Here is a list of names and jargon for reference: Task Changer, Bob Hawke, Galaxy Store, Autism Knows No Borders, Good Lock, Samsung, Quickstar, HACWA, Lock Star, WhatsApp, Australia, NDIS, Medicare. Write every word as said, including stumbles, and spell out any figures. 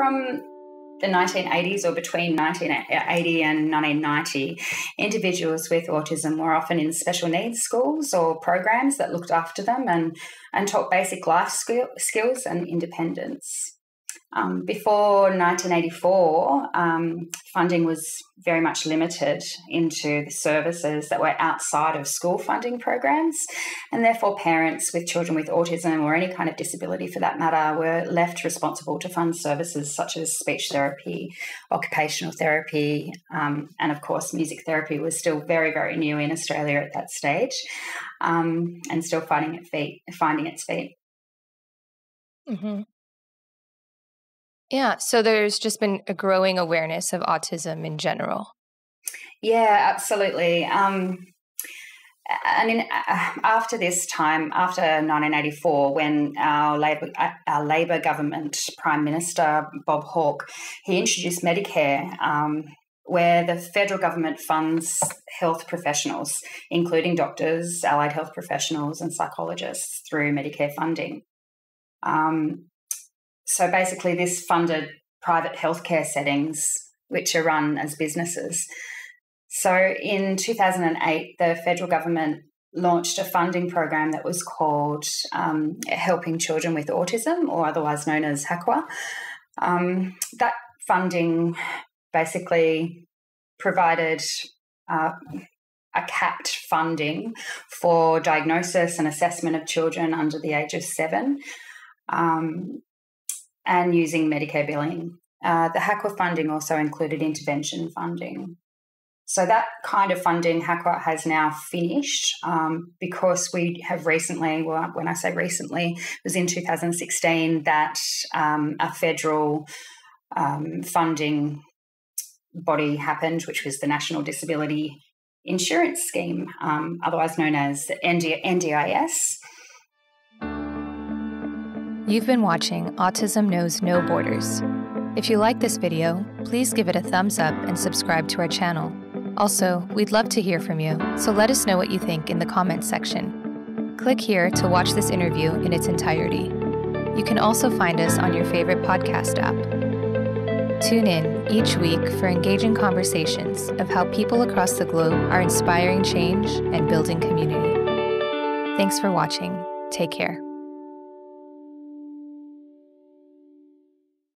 from the nineteen eighties, or between nineteen eighty and nineteen ninety, individuals with autism were often in special needs schools or programs that looked after them and, and taught basic life skill, skills and independence. Um, before nineteen eighty-four, um, funding was very much limited into the services that were outside of school funding programs, and therefore parents with children with autism or any kind of disability for that matter were left responsible to fund services such as speech therapy, occupational therapy, um, and of course music therapy was still very, very new in Australia at that stage, um, and still finding, it feet, finding its feet. Mm-hmm. Yeah, so there's just been a growing awareness of autism in general. Yeah, absolutely. Um, and in, uh, after this time, after nineteen eighty-four, when our Labor, our Labor government Prime Minister, Bob Hawke, he introduced Medicare, um, where the federal government funds health professionals, including doctors, allied health professionals and psychologists through Medicare funding. Um So basically this funded private healthcare settings, which are run as businesses. So in two thousand eight, the federal government launched a funding program that was called um, Helping Children with Autism, or otherwise known as HACWA. Um, that funding basically provided uh, a capped funding for diagnosis and assessment of children under the age of seven. Um, and using Medicare billing. Uh, the HACWA funding also included intervention funding. So that kind of funding, HACWA, has now finished um, because we have recently, well, when I say recently, it was in two thousand sixteen that um, a federal um, funding body happened, which was the National Disability Insurance Scheme, um, otherwise known as N D I S. You've been watching Autism Knows No Borders. If you like this video, please give it a thumbs up and subscribe to our channel. Also, we'd love to hear from you, so let us know what you think in the comments section. Click here to watch this interview in its entirety. You can also find us on your favorite podcast app. Tune in each week for engaging conversations of how people across the globe are inspiring change and building community. Thanks for watching. Take care.